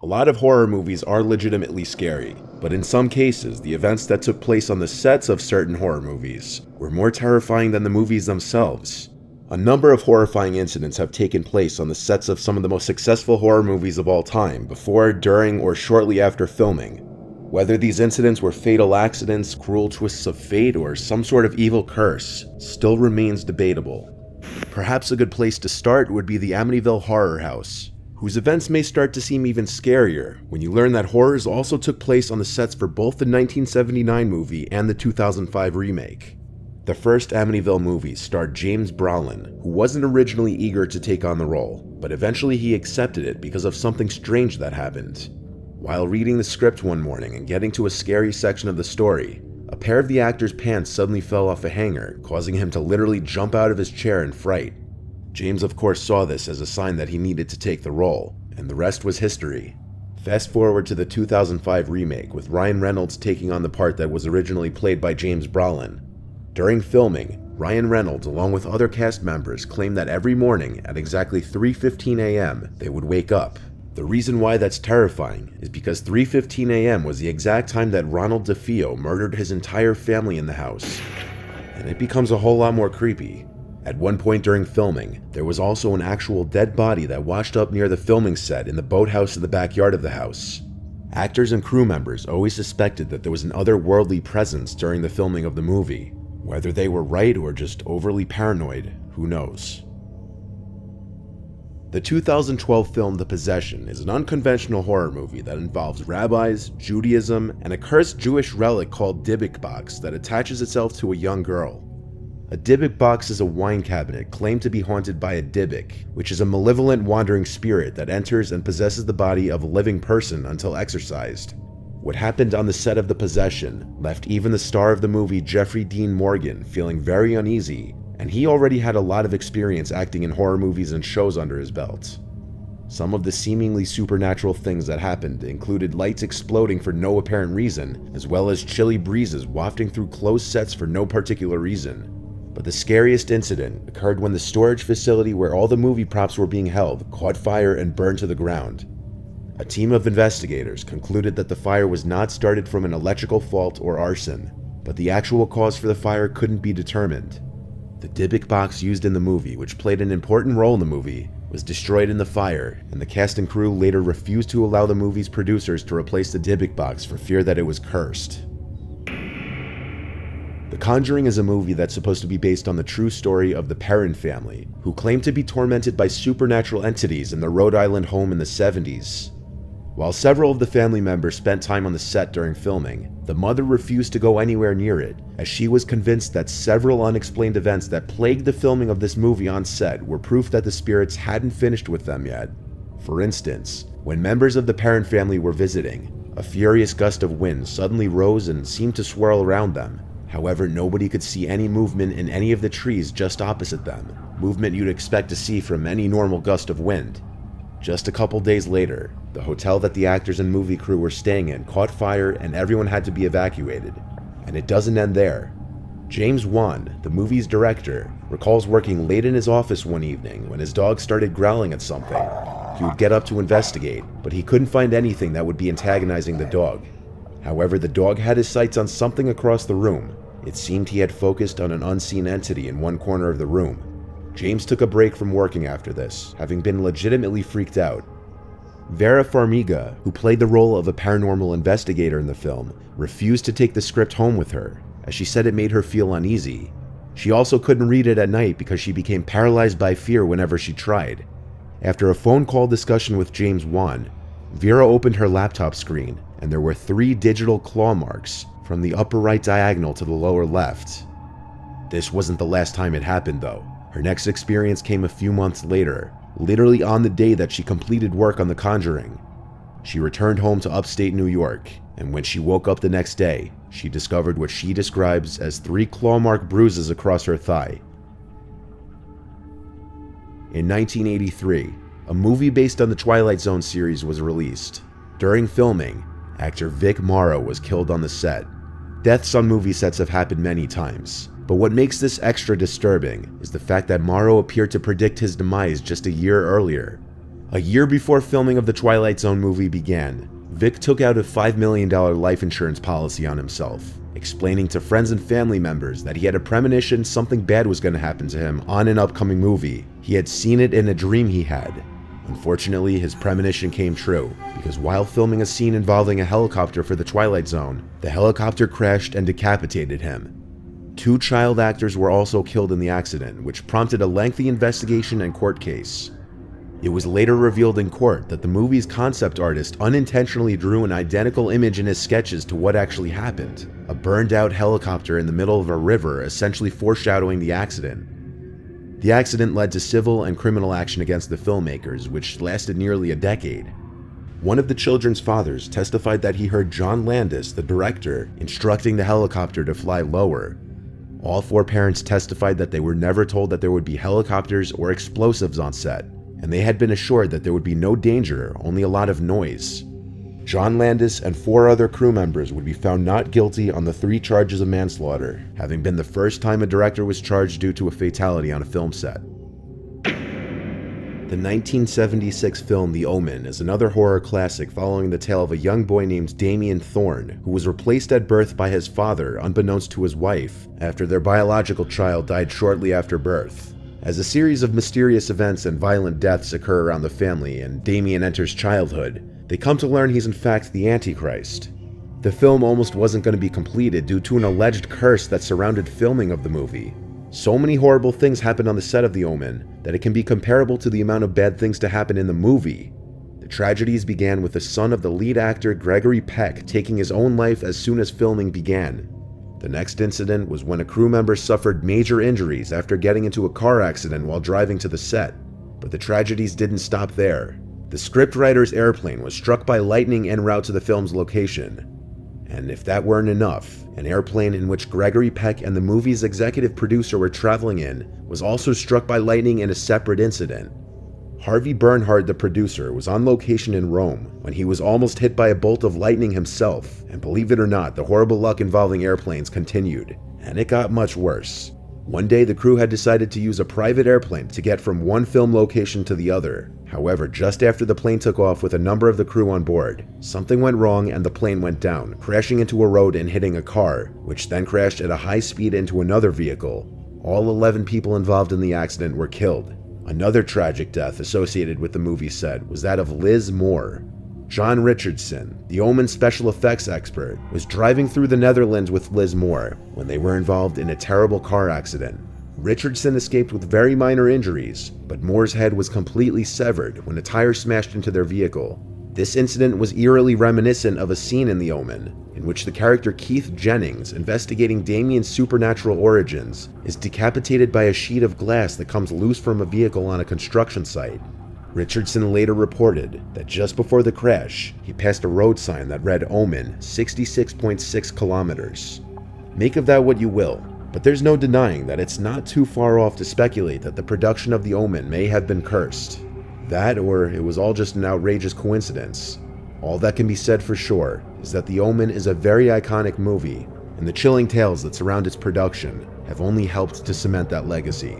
A lot of horror movies are legitimately scary, but in some cases, the events that took place on the sets of certain horror movies were more terrifying than the movies themselves. A number of horrifying incidents have taken place on the sets of some of the most successful horror movies of all time before, during, or shortly after filming. Whether these incidents were fatal accidents, cruel twists of fate, or some sort of evil curse still remains debatable. Perhaps a good place to start would be the Amityville Horror House, whose events may start to seem even scarier when you learn that horrors also took place on the sets for both the 1979 movie and the 2005 remake. The first Amityville movie starred James Brolin, who wasn't originally eager to take on the role, but eventually he accepted it because of something strange that happened. While reading the script one morning and getting to a scary section of the story, a pair of the actor's pants suddenly fell off a hanger, causing him to literally jump out of his chair in fright. James, of course, saw this as a sign that he needed to take the role, and the rest was history. Fast forward to the 2005 remake, with Ryan Reynolds taking on the part that was originally played by James Brolin. During filming, Ryan Reynolds, along with other cast members, claimed that every morning at exactly 3:15 a.m. they would wake up. The reason why that's terrifying is because 3:15 a.m. was the exact time that Ronald DeFeo murdered his entire family in the house, and it becomes a whole lot more creepy. At one point during filming, there was also an actual dead body that washed up near the filming set in the boathouse in the backyard of the house. Actors and crew members always suspected that there was an otherworldly presence during the filming of the movie. Whether they were right or just overly paranoid, who knows. The 2012 film The Possession is an unconventional horror movie that involves rabbis, Judaism, and a cursed Jewish relic called Dybbuk box that attaches itself to a young girl. A Dybbuk box is a wine cabinet claimed to be haunted by a Dybbuk, which is a malevolent wandering spirit that enters and possesses the body of a living person until exorcised. What happened on the set of The Possession left even the star of the movie, Jeffrey Dean Morgan, feeling very uneasy, and he already had a lot of experience acting in horror movies and shows under his belt. Some of the seemingly supernatural things that happened included lights exploding for no apparent reason, as well as chilly breezes wafting through closed sets for no particular reason. But the scariest incident occurred when the storage facility where all the movie props were being held caught fire and burned to the ground. A team of investigators concluded that the fire was not started from an electrical fault or arson, but the actual cause for the fire couldn't be determined. The Dybbuk box used in the movie, which played an important role in the movie, was destroyed in the fire, and the cast and crew later refused to allow the movie's producers to replace the Dybbuk box for fear that it was cursed. The Conjuring is a movie that's supposed to be based on the true story of the Perron family, who claimed to be tormented by supernatural entities in their Rhode Island home in the 70s. While several of the family members spent time on the set during filming, the mother refused to go anywhere near it, as she was convinced that several unexplained events that plagued the filming of this movie on set were proof that the spirits hadn't finished with them yet. For instance, when members of the Perron family were visiting, a furious gust of wind suddenly rose and seemed to swirl around them. However, nobody could see any movement in any of the trees just opposite them, movement you'd expect to see from any normal gust of wind. Just a couple days later, the hotel that the actors and movie crew were staying in caught fire and everyone had to be evacuated. And it doesn't end there. James Wan, the movie's director, recalls working late in his office one evening when his dog started growling at something. He would get up to investigate, but he couldn't find anything that would be antagonizing the dog. However, the dog had his sights on something across the room. It seemed he had focused on an unseen entity in one corner of the room. James took a break from working after this, having been legitimately freaked out. Vera Farmiga, who played the role of a paranormal investigator in the film, refused to take the script home with her, as she said it made her feel uneasy. She also couldn't read it at night because she became paralyzed by fear whenever she tried. After a phone call discussion with James Wan, Vera opened her laptop screen, and there were 3 digital claw marks from the upper right diagonal to the lower left. This wasn't the last time it happened, though. Her next experience came a few months later, literally on the day that she completed work on The Conjuring. She returned home to upstate New York, and when she woke up the next day, she discovered what she describes as 3 claw mark bruises across her thigh. In 1983, a movie based on the Twilight Zone series was released. During filming, actor Vic Morrow was killed on the set. Deaths on movie sets have happened many times, but what makes this extra disturbing is the fact that Morrow appeared to predict his demise just a year earlier. A year before filming of the Twilight Zone movie began, Vic took out a $5 million life insurance policy on himself, explaining to friends and family members that he had a premonition something bad was going to happen to him on an upcoming movie. He had seen it in a dream he had. Unfortunately, his premonition came true, because while filming a scene involving a helicopter for the Twilight Zone, the helicopter crashed and decapitated him. 2 child actors were also killed in the accident, which prompted a lengthy investigation and court case. It was later revealed in court that the movie's concept artist unintentionally drew an identical image in his sketches to what actually happened, a burned-out helicopter in the middle of a river, essentially foreshadowing the accident. The accident led to civil and criminal action against the filmmakers, which lasted nearly a decade. One of the children's fathers testified that he heard John Landis, the director, instructing the helicopter to fly lower. All 4 parents testified that they were never told that there would be helicopters or explosives on set, and they had been assured that there would be no danger, only a lot of noise. John Landis and 4 other crew members would be found not guilty on the 3 charges of manslaughter, having been the first time a director was charged due to a fatality on a film set. The 1976 film The Omen is another horror classic following the tale of a young boy named Damien Thorne, who was replaced at birth by his father, unbeknownst to his wife, after their biological child died shortly after birth. As a series of mysterious events and violent deaths occur around the family and Damien enters childhood, they come to learn he's in fact the Antichrist. The film almost wasn't going to be completed due to an alleged curse that surrounded filming of the movie. So many horrible things happened on the set of The Omen that it can be comparable to the amount of bad things to happen in the movie. The tragedies began with the son of the lead actor Gregory Peck taking his own life as soon as filming began. The next incident was when a crew member suffered major injuries after getting into a car accident while driving to the set. But the tragedies didn't stop there. The scriptwriter's airplane was struck by lightning en route to the film's location. And if that weren't enough, an airplane in which Gregory Peck and the movie's executive producer were traveling in was also struck by lightning in a separate incident. Harvey Bernhard, the producer, was on location in Rome when he was almost hit by a bolt of lightning himself, and believe it or not, the horrible luck involving airplanes continued, and it got much worse. One day, the crew had decided to use a private airplane to get from one film location to the other. However, just after the plane took off with a number of the crew on board, something went wrong and the plane went down, crashing into a road and hitting a car, which then crashed at a high speed into another vehicle. All 11 people involved in the accident were killed. Another tragic death associated with the movie set was that of Liz Moore. John Richardson, the Omen special effects expert, was driving through the Netherlands with Liz Moore when they were involved in a terrible car accident. Richardson escaped with very minor injuries, but Moore's head was completely severed when a tire smashed into their vehicle. This incident was eerily reminiscent of a scene in The Omen, in which the character Keith Jennings, investigating Damien's supernatural origins, is decapitated by a sheet of glass that comes loose from a vehicle on a construction site. Richardson later reported that just before the crash, he passed a road sign that read Omen 66.6 kilometers. Make of that what you will, but there's no denying that it's not too far off to speculate that the production of The Omen may have been cursed. That, or it was all just an outrageous coincidence. All that can be said for sure is that The Omen is a very iconic movie, and the chilling tales that surround its production have only helped to cement that legacy.